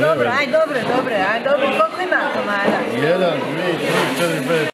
Dobro, aj dobro, koliko ima komada? 1, 2, 3, 4, 5,